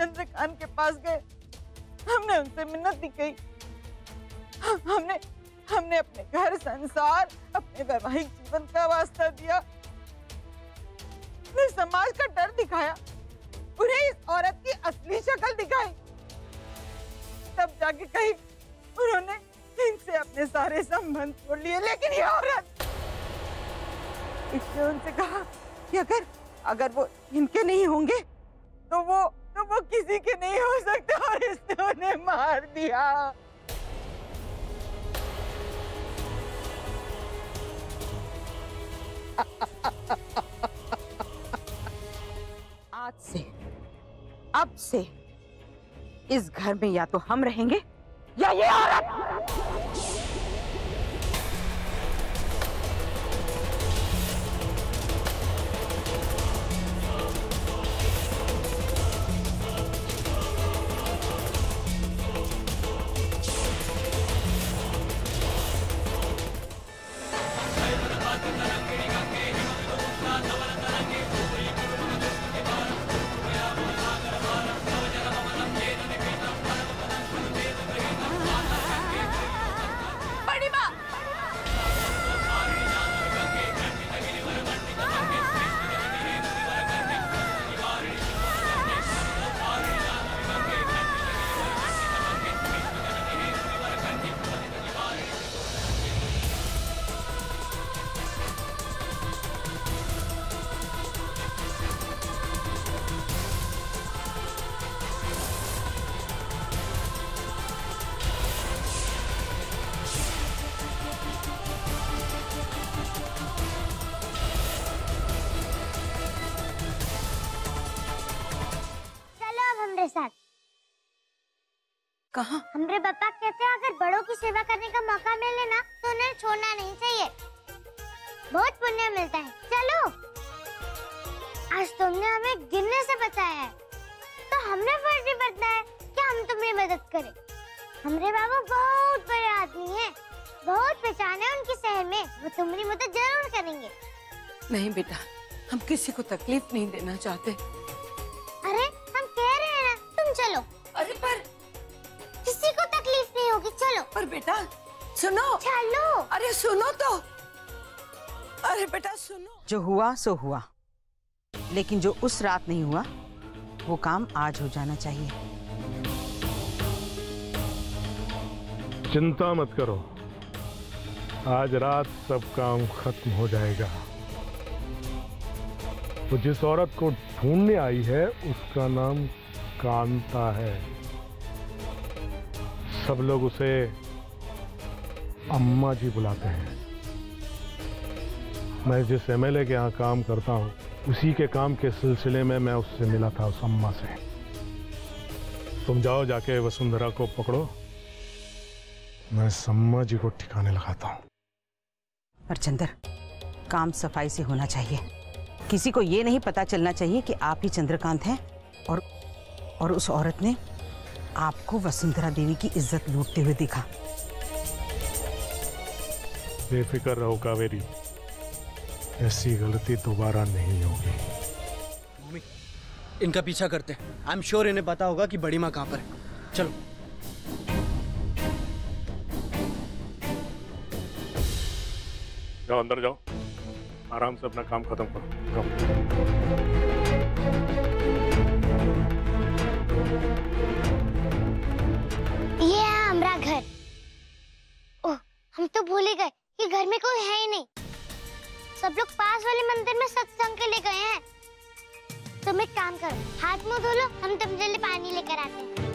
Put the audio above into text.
चंद्र खान के पास गए, हमने उनसे मिन्नत की, हमने अपने घर संसार, अपने वैवाहिक जीवन का वास्ता दिया, उन्हें समाज का डर दिखाया, उन्हें इस औरत की असली शक्ल दिखाई, तब जाके कहीं उन्होंने इनसे अपने सारे संबंध तोड़ लिए। लेकिन ये औरत, इसलिए उनसे कहा कि अगर वो इनके नहीं होंगे तो वो किसी के नहीं हो सकते, और इसने उन्हें मार दिया। आज से, अब से इस घर में या तो हम रहेंगे या ये औरत। कहा हमरे पापा कहते हैं अगर बड़ों की सेवा करने का मौका मिले ना तो उन्हें छोड़ना नहीं चाहिए, बहुत पुण्य मिलता है। चलो, आज तुमने हमें गिरने से बचाया है तो हमने फर्ज बरतना है कि हम तुम्हारी मदद करें। हमरे बाबू बहुत बड़े आदमी हैं, बहुत पहचान है उनके शहर में, वो तुम्हारी मदद जरूर करेंगे। नहीं बेटा, हम किसी को तकलीफ नहीं देना चाहते। अरे हम कह रहे हैं ना, तुम चलो। अरे पर किसी को तकलीफ नहीं होगी, चलो। पर बेटा सुनो, चलो। अरे सुनो तो, अरे बेटा सुनो। जो हुआ सो हुआ, लेकिन जो उस रात नहीं हुआ वो काम आज हो जाना चाहिए। चिंता मत करो, आज रात सब काम खत्म हो जाएगा। वो जिस औरत को ढूंढने आई है उसका नाम कांता है। सब लोग उसे अम्मा जी बुलाते हैं। मैं जिस एमएलए के यहाँ काम करता हूँ उसी के काम के सिलसिले में मैं उससे मिला था, उस अम्मा से। तुम जाओ, जाके वसुंधरा को पकड़ो, मैं सम्मा जी को ठिकाने लगाता हूँ। पर चंदर, काम सफाई से होना चाहिए। किसी को ये नहीं पता चलना चाहिए कि आप ही चंद्रकांत हैं और उस औरत ने आपको वसुंधरा देवी की इज्जत लूटते हुए दिखा। बेफिक्र रहो कावेरी, ऐसी गलती दोबारा नहीं होगी। मम्मी, इनका पीछा करते हैं। आई एम श्योर इन्हें पता होगा कि बड़ी माँ कहाँ पर है। चलो। जाओ अंदर जाओ, आराम से अपना काम खत्म करो, जाओ। घर, ओह हम तो भूल ही गए कि घर में कोई है ही नहीं। सब लोग पास वाले मंदिर में सत्संग के लिए गए हैं। तुम एक काम करो, हाथ मुंह धो लो, हम तुम जल्दी पानी लेकर आते हैं।